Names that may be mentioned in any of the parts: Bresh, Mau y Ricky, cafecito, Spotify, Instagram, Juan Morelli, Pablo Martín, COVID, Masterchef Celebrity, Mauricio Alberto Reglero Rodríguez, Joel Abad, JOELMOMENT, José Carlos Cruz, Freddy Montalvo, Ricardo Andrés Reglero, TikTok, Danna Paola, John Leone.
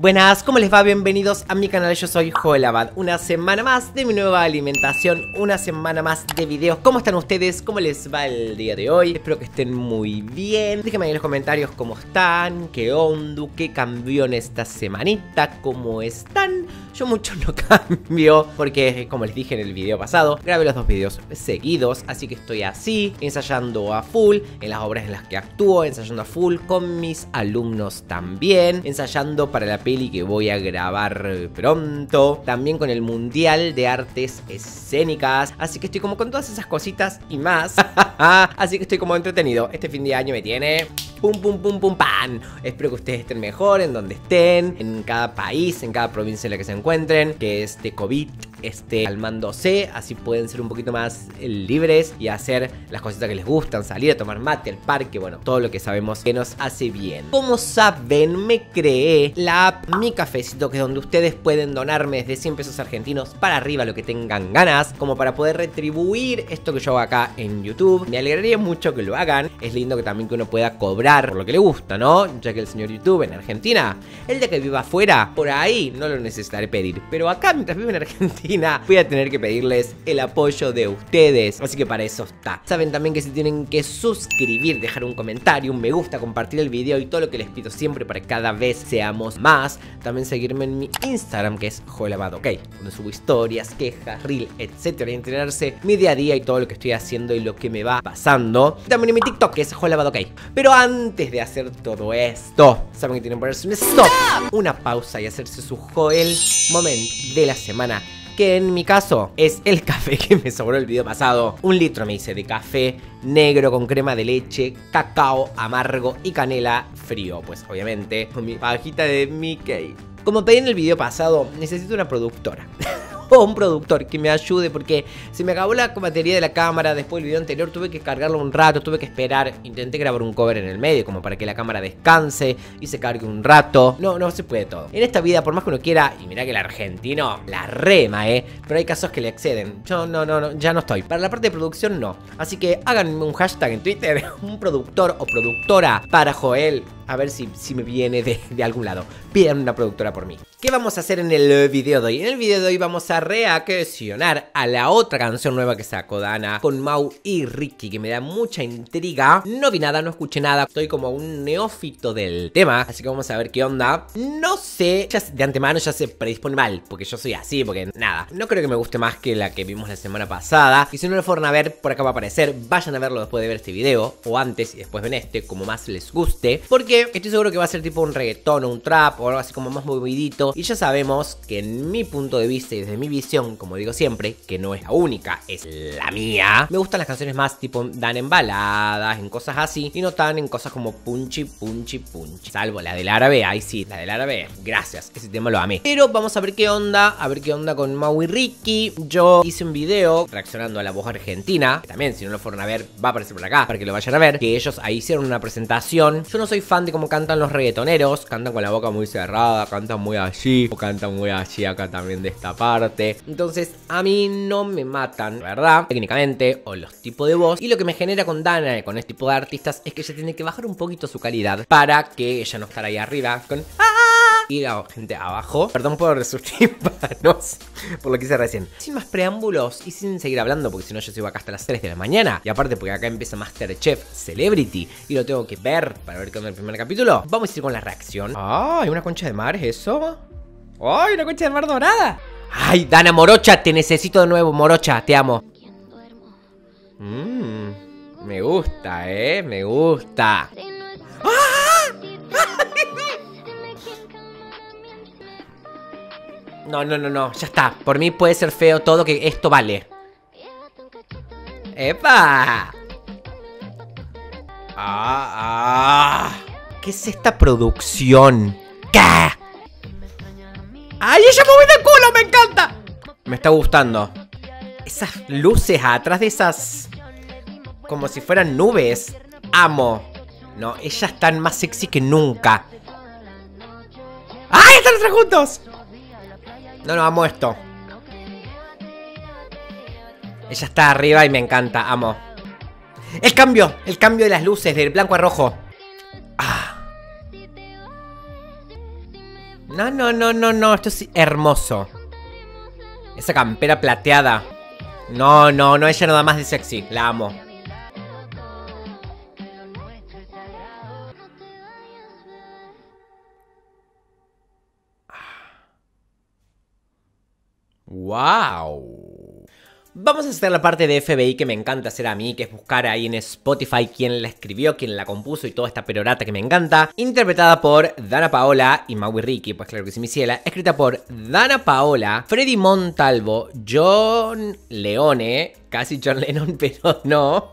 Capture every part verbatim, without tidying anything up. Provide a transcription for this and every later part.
Buenas, ¿cómo les va? Bienvenidos a mi canal, yo soy Joel Abad. Una semana más de mi nueva alimentación, una semana más de videos. ¿Cómo están ustedes? ¿Cómo les va el día de hoy? Espero que estén muy bien. Déjenme en los comentarios cómo están, qué onda, qué cambió en esta semanita, cómo están. Yo mucho no cambio, porque como les dije en el video pasado, grabé los dos videos seguidos, así que estoy así, ensayando a full, en las obras en las que actúo, ensayando a full con mis alumnos también, ensayando para la peli que voy a grabar pronto, también con el Mundial de Artes Escénicas, así que estoy como con todas esas cositas y más, así que estoy como entretenido, este fin de año me tiene... Pum, pum, pum, pum, pan. Espero que ustedes estén mejor en donde estén, en cada país, en cada provincia en la que se encuentren, que este COVID esté calmándose, así pueden ser un poquito más libres y hacer las cositas que les gustan, salir a tomar mate al parque, bueno, todo lo que sabemos que nos hace bien. Como saben, me creé la app Mi Cafecito, que es donde ustedes pueden donarme desde cien pesos argentinos para arriba lo que tengan ganas, como para poder retribuir esto que yo hago acá en YouTube. Me alegraría mucho que lo hagan, es lindo que también que uno pueda cobrar por lo que le gusta, ¿no? Ya que el señor YouTube en Argentina, el día que viva afuera, por ahí no lo necesitaré pedir. Pero acá, mientras vivo en Argentina, voy a tener que pedirles el apoyo de ustedes. Así que para eso está. Saben también que se tienen que suscribir, dejar un comentario, un me gusta, compartir el video y todo lo que les pido siempre para que cada vez seamos más. También seguirme en mi Instagram, que es Joel Abad, ok, donde subo historias, quejas, reel, etcétera, y enterarse mi día a día y todo lo que estoy haciendo y lo que me va pasando. También en mi TikTok, que es Joel Abad, ok. Pero antes Antes de hacer todo esto, saben que tienen que ponerse un stop, una pausa y hacerse su Joel Moment de la semana, que en mi caso es el café que me sobró el video pasado. Un litro me hice de café negro con crema de leche, cacao amargo y canela frío, pues obviamente con mi pajita de Mickey. Como pedí en el video pasado, necesito una productora o un productor que me ayude porque se me acabó la batería de la cámara. Después del video anterior tuve que cargarlo un rato, tuve que esperar, intenté grabar un cover en el medio como para que la cámara descanse y se cargue un rato. No, no se puede todo en esta vida, por más que uno quiera, y mirá que el argentino la rema, eh, pero hay casos que le exceden. Yo no, no, no, ya no estoy para la parte de producción, no, así que háganme un hashtag en Twitter, un productor o productora para Joel, a ver si, si me viene de, de algún lado. Pidan una productora por mí. ¿Qué vamos a hacer en el video de hoy? En el video de hoy vamos a reaccionar a la otra canción nueva que sacó Danna con Mau y Ricky, que me da mucha intriga. No vi nada, no escuché nada, estoy como un neófito del tema, así que vamos a ver qué onda. No sé, ya de antemano ya se predispone mal, porque yo soy así, porque nada, no creo que me guste más que la que vimos la semana pasada. Y si no lo fueron a ver, por acá va a aparecer, vayan a verlo después de ver este video, o antes y después ven este, como más les guste, porque estoy seguro que va a ser tipo un reggaetón o un trap o algo así como más movidito. Y ya sabemos que en mi punto de vista y desde mi visión, como digo siempre, que no es la única, es la mía, me gustan las canciones más tipo dan en baladas, en cosas así, y no tan en cosas como punchy, punchy, punchy. Salvo la del árabe, ahí sí, la del árabe, gracias, ese tema lo amé. Pero vamos a ver qué onda, a ver qué onda con Mau y Ricky. Yo hice un video reaccionando a la voz argentina, que también si no lo fueron a ver va a aparecer por acá, para que lo vayan a ver, que ellos ahí hicieron una presentación. Yo no soy fan de como cantan los reggaetoneros, cantan con la boca muy cerrada, cantan muy allí, o cantan muy allí acá también de esta parte. Entonces a mí no me matan, ¿verdad? Técnicamente, o los tipos de voz. Y lo que me genera con Danna y con este tipo de artistas es que ella tiene que bajar un poquito su calidad para que ella no estar ahí arriba con... y la gente abajo. Perdón por sus tímpanos, por lo que hice recién. Sin más preámbulos y sin seguir hablando, porque si no yo sigo acá hasta las tres de la mañana. Y aparte porque acá empieza Masterchef Celebrity y lo tengo que ver para ver qué onda el primer capítulo. Vamos a ir con la reacción. ¡Ay, una concha de mar, eso! ¡Ay, una concha de mar dorada! ¡Ay, Danna Morocha, te necesito de nuevo, Morocha! Te amo. Mmm, me gusta, eh, me gusta. ¡Ah! No, no, no, no, ya está. Por mí puede ser feo todo, que esto vale. ¡Epa! ¡Ah, ah! ¿Qué es esta producción? ¿Qué? ¡Ay, ella mueve el culo! ¡Me encanta! Me está gustando. Esas luces atrás de esas... como si fueran nubes. Amo. No, ellas están más sexy que nunca. ¡Ay, están los tres juntos! No, no, amo esto. Ella está arriba y me encanta, amo. El cambio, el cambio de las luces, del blanco a rojo. Ah. No, no, no, no, no. Esto es hermoso. Esa campera plateada. No, no, no. Ella no da más de sexy. La amo. ¡Wow! Vamos a hacer la parte de F B I que me encanta hacer a mí, que es buscar ahí en Spotify quién la escribió, quién la compuso y toda esta perorata que me encanta. Interpretada por Danna Paola y Mau y Ricky, pues claro que sí, mi ciela. Escrita por Danna Paola, Freddy Montalvo, John Leone, casi John Lennon, pero no.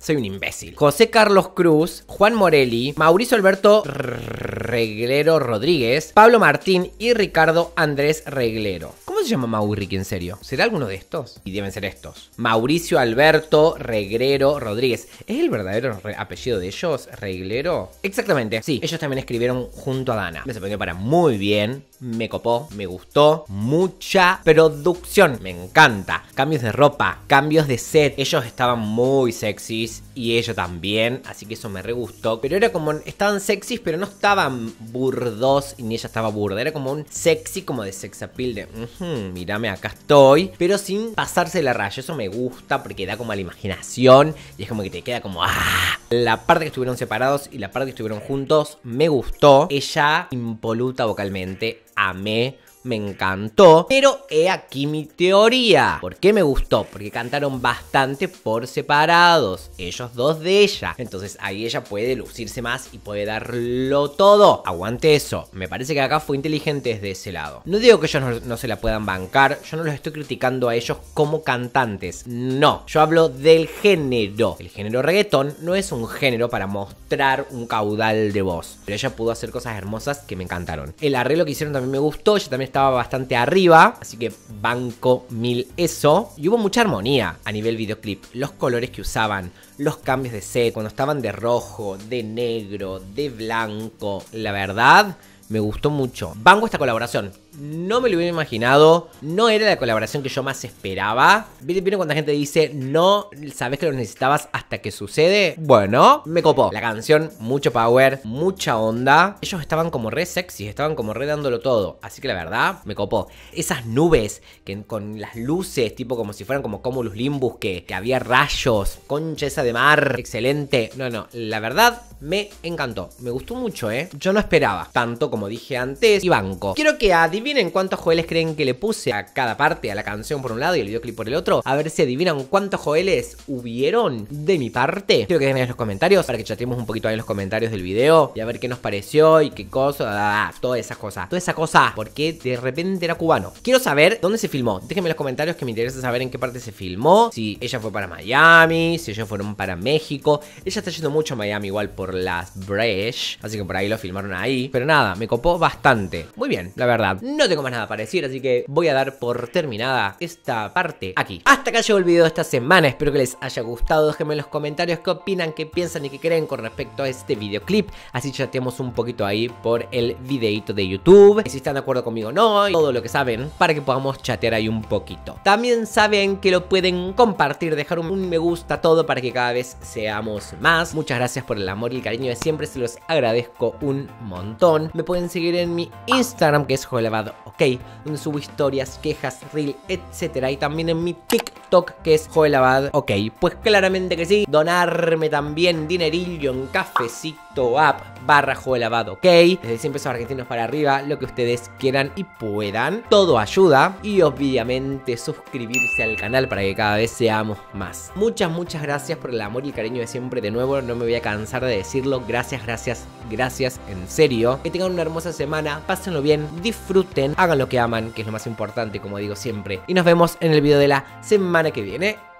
Soy un imbécil. José Carlos Cruz, Juan Morelli, Mauricio Alberto Reglero Rodríguez, Pablo Martín y Ricardo Andrés Reglero. ¿Cómo se llama Mau y Ricky en serio? ¿Será alguno de estos? Y deben ser estos. Mauricio Alberto Reglero Rodríguez. ¿Es el verdadero apellido de ellos? ¿Reglero? Exactamente, sí. Ellos también escribieron junto a Danna. Me sorprendió para muy bien. Me copó, me gustó, mucha producción, me encanta. Cambios de ropa, cambios de set. Ellos estaban muy sexys y ella también, así que eso me re gustó. Pero era como, estaban sexys pero no estaban burdos y ni ella estaba burda. Era como un sexy, como de sex appeal de uh-huh, mírame acá estoy, pero sin pasarse la raya. Eso me gusta porque da como a la imaginación y es como que te queda como ¡ah! La parte que estuvieron separados y la parte que estuvieron juntos me gustó. Ella impoluta vocalmente. Amé, me encantó, pero he aquí mi teoría. ¿Por qué me gustó? Porque cantaron bastante por separados, ellos dos de ella. Entonces ahí ella puede lucirse más y puede darlo todo. Aguante eso. Me parece que acá fue inteligente desde ese lado. No digo que ellos no, no se la puedan bancar. Yo no los estoy criticando a ellos como cantantes. No, yo hablo del género. El género reggaetón no es un género para mostrar un caudal de voz. Pero ella pudo hacer cosas hermosas que me encantaron. El arreglo que hicieron también me gustó. Ella también estaba bastante arriba, así que banco mil eso. Y hubo mucha armonía a nivel videoclip. Los colores que usaban, los cambios de set, cuando estaban de rojo, de negro, de blanco. La verdad, me gustó mucho. Banco esta colaboración. No me lo hubiera imaginado. No era la colaboración que yo más esperaba. ¿Vieron cuando la gente dice no sabés que lo necesitabas hasta que sucede? Bueno, me copó. La canción, mucho power, mucha onda. Ellos estaban como re sexy, estaban como re dándolo todo. Así que la verdad, me copó. Esas nubes que con las luces, tipo como si fueran como cumulus limbus, que, que había rayos, concha esa de mar, excelente. No, no, la verdad, me encantó. Me gustó mucho, ¿eh? Yo no esperaba tanto como dije antes. Y banco. Quiero que adiv Adivinen cuántos Joeles creen que le puse a cada parte, a la canción por un lado y el videoclip por el otro. A ver si adivinan cuántos Joeles hubieron de mi parte. Quiero que dejen en los comentarios para que chateemos un poquito ahí en los comentarios del video. Y a ver qué nos pareció y qué cosa, ah, toda esa cosa. Toda esa cosa, porque de repente era cubano. Quiero saber dónde se filmó. Déjenme en los comentarios que me interesa saber en qué parte se filmó. Si ella fue para Miami, si ellos fueron para México. Ella está yendo mucho a Miami igual por las Bresh. Así que por ahí lo filmaron ahí. Pero nada, me copó bastante. Muy bien, la verdad. No tengo más nada para decir, así que voy a dar por terminada esta parte aquí. Hasta acá llegó el video de esta semana, espero que les haya gustado. Déjenme en los comentarios qué opinan, qué piensan y qué creen con respecto a este videoclip. Así chateamos un poquito ahí por el videito de YouTube. Si están de acuerdo conmigo o no, y todo lo que saben, para que podamos chatear ahí un poquito. También saben que lo pueden compartir, dejar un me gusta, todo para que cada vez seamos más. Muchas gracias por el amor y el cariño de siempre, se los agradezco un montón. Me pueden seguir en mi Instagram, que es Joel Abad. Ok, donde subo historias, quejas, reel, etcétera. Y también en mi TikTok, que es Joel Abad. Ok, pues claramente que sí. Donarme también dinerillo en cafecito app barra Joel Abad. Ok, desde cien pesos argentinos para arriba, lo que ustedes quieran y puedan. Todo ayuda. Y obviamente suscribirse al canal para que cada vez seamos más. Muchas, muchas gracias por el amor y el cariño de siempre. De nuevo, no me voy a cansar de decirlo. Gracias, gracias, gracias. En serio. Que tengan una hermosa semana. Pásenlo bien. Disfruten. Hagan lo que aman, que es lo más importante, como digo siempre. Y nos vemos en el video de la semana que viene.